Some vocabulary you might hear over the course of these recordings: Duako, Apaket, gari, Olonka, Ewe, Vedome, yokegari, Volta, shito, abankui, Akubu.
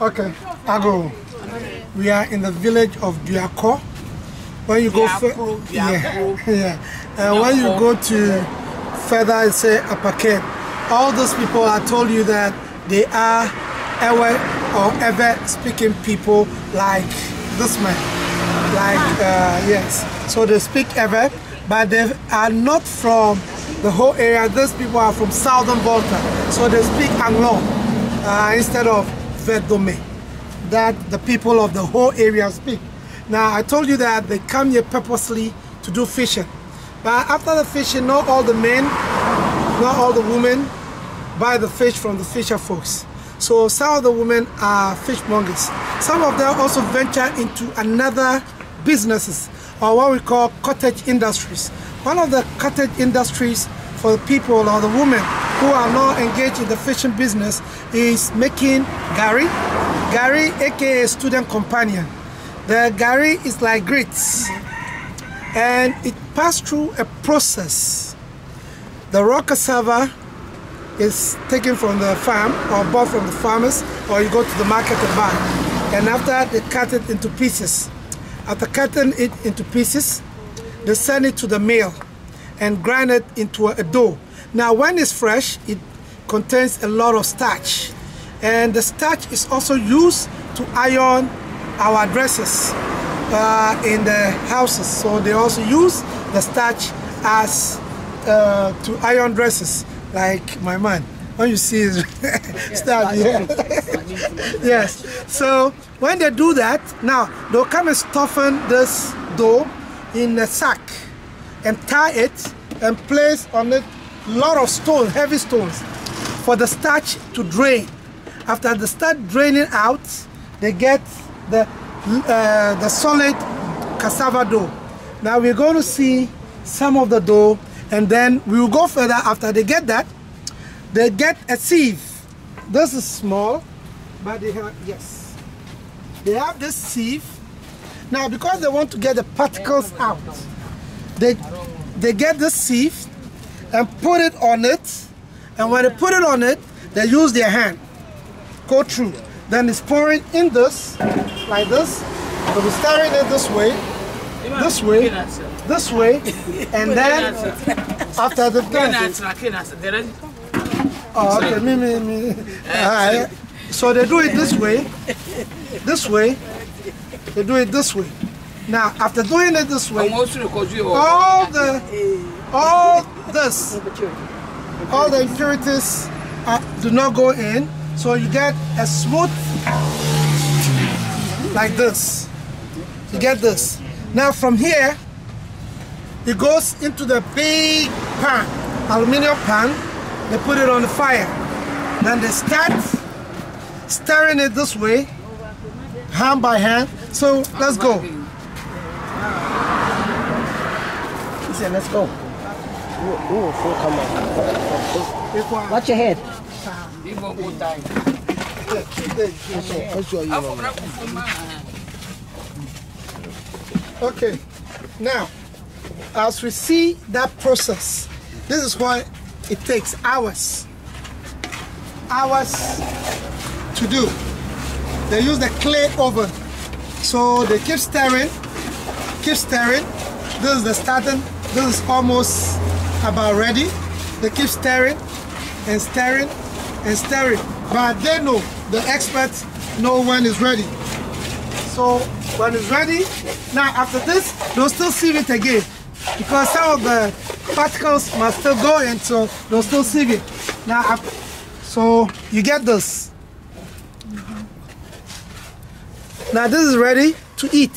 Okay, Ago. We are in the village of Duako. When you go further, when you go to further, say Apaket. All those people, I told you that they are Ewe or Ewe speaking people, like this man. Like yes, so they speak Ewe, but they are not from the whole area. These people are from southern Volta, so they speak Anglo instead of Vedome, that the people of the whole area speak. Now I told you that they come here purposely to do fishing, but after the fishing, not all the men, not all the women buy the fish from the fisher folks. So some of the women are fishmongers. Some of them also venture into another businesses, or what we call cottage industries. One of the cottage industries for the people or the women who are not engaged in the fishing business is making gari. Gari, aka student companion. The gari is like grits, and it passed through a process. The raw cassava is taken from the farm or bought from the farmers, or you go to the market and buy. And after that, they cut it into pieces. After cutting it into pieces, they send it to the mill and grind it into a dough. Now when it's fresh, it contains a lot of starch, and the starch is also used to iron our dresses in the houses. So they also use the starch as to iron dresses, like my man. When you see his starch, yes. So when they do that, now they'll come and stuffen this dough in a sack and tie it and place on it lot of stones, heavy stones, for the starch to drain. After the starch draining out, they get the solid cassava dough. Now we're going to see some of the dough, and then we'll go further. After they get that, they get a sieve. This is small, but they have, yes, they have this sieve. Now because they want to get the particles out, they get this sieve and put it on it, and when they put it on it, they use their hand, go through. Then it's pouring in this, like this. So we're stirring it this way, this way, this way, and then after the done. Oh, okay, me. Right. So they do it this way, this way. They do it this way. Now after doing it this way, all the impurities do not go in, so you get a smooth, like this. You get this. Now from here, it goes into the big pan, aluminium pan. They put it on the fire. Then they start stirring it this way, hand by hand. So let's go. Listen, let's go. Watch your head. Okay, now, as we see that process, this is what it takes hours to do. They use the clay oven, so they keep stirring, keep stirring. This is the starting, this is almost about ready. They keep stirring and stirring and stirring, but they know, the experts know when it's ready. So when it's ready, now after this, they'll still sieve it again, because some of the particles must still go in, so they'll still sieve it. Now, after, so you get this. Now this is ready to eat.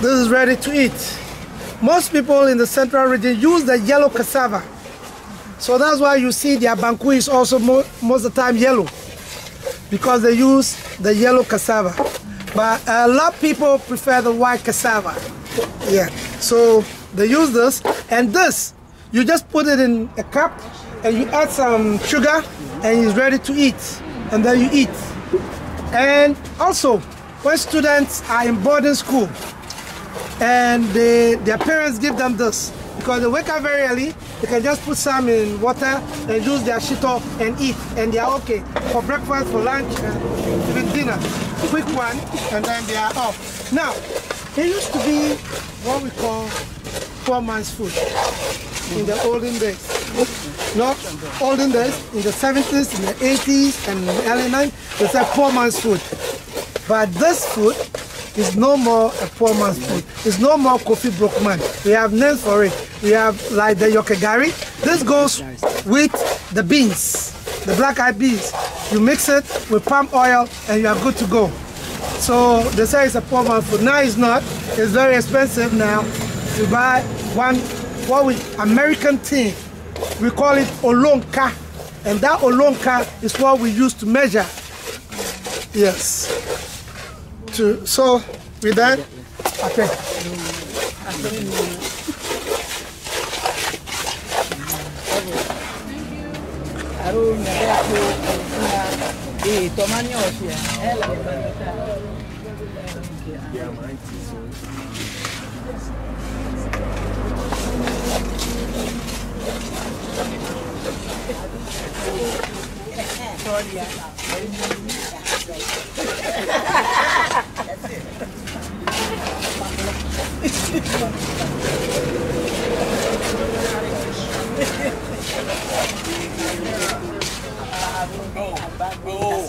This is ready to eat. Most people in the central region use the yellow cassava. So that's why you see the abankui is also most of the time yellow, because they use the yellow cassava. But a lot of people prefer the white cassava. Yeah, so they use this, and this, you just put it in a cup and you add some sugar and it's ready to eat, and then you eat. And also, when students are in boarding school and their parents give them this, because they wake up very early, You can just put some in water and use their shito and eat, and they are okay for breakfast, for lunch, and even dinner. Quick one, and then they are off. Now, it used to be what we call poor man's food in the olden days. Not olden days, in the 70s, in the 80s, and in the early 90s, it's a poor man's food. But this food is no more a poor man's food. It's no more Kofi Brookman. We have names for it. We have like the yokegari. This goes with the beans, the black-eyed beans. You mix it with palm oil and you are good to go. So they say it's a poor man's food. Now it's not. It's very expensive now to buy one, what we, American thing. We call it Olonka. And that Olonka is what we use to measure. Yes. So with that, okay. Thank you for letting us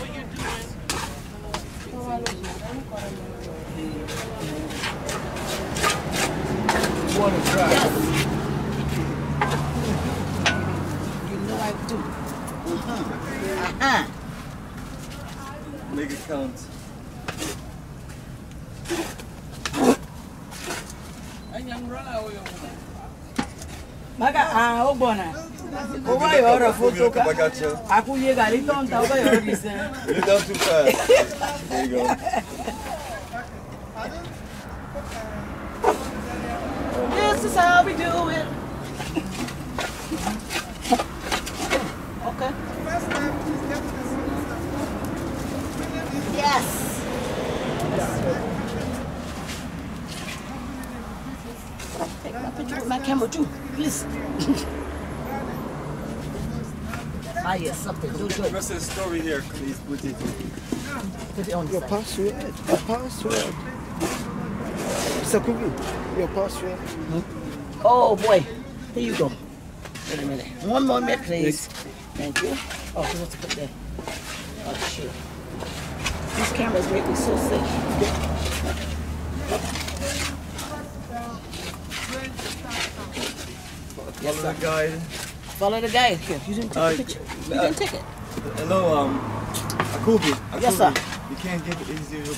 what you're doing. Water dry. Yes. You know I do. Make it count. Don't too fast. There you go. This is how we do it. Okay. Yes. Take my picture with my camera too, please. Ah, yes, something. Do it. There's a story here, please. Put it on your password. Your password. It's a cookie. Your password. Hmm? Oh, boy. Here you go. Wait a minute. One moment, please. Thank you. Oh, you want to put that? Oh, shit. These cameras make me so sick. Yes, sir. Follow the guide here. You didn't take the picture. You didn't take it. Hello, Akubu. Yes, sir. You can't get it easier.